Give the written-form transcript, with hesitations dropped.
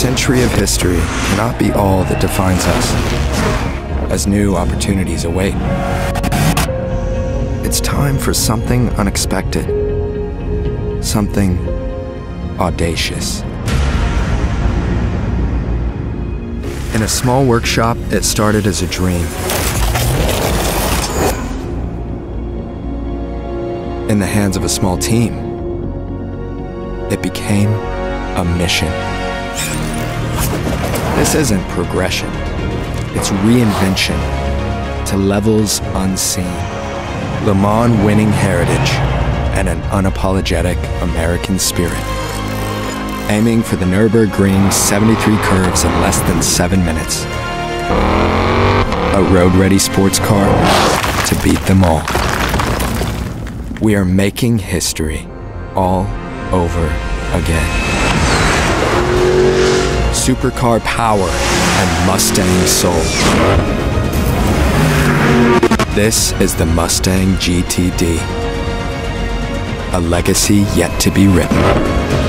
century of history cannot be all that defines us, as new opportunities await. It's time for something unexpected, something audacious. In a small workshop, it started as a dream. In the hands of a small team, it became a mission. This isn't progression, it's reinvention to levels unseen. Le Mans winning heritage and an unapologetic American spirit. Aiming for the Nürburgring 73 curves in less than 7 minutes. A road-ready sports car to beat them all. We are making history all over again. Supercar power and Mustang soul. This is the Mustang GTD. A legacy yet to be written.